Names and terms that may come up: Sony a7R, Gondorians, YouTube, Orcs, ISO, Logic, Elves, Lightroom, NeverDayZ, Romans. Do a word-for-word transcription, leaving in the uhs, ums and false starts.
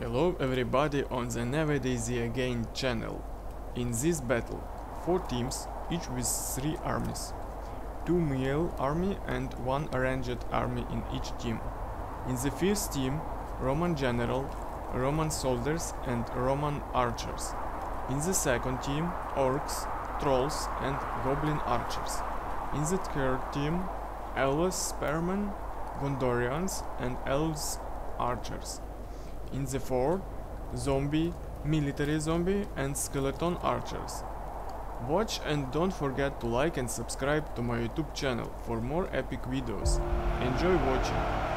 Hello everybody on the NeverDayZ Again channel. In this battle, four teams, each with three armies. Two male army and one arranged army in each team. In the first team, Roman general, Roman soldiers and Roman archers. In the second team, orcs, trolls and goblin archers. In the third team, elves, spearmen, Gondorians and elves archers. In the fourth, zombie, military zombie and skeleton archers. Watch and don't forget to like and subscribe to my YouTube channel for more epic videos. Enjoy watching!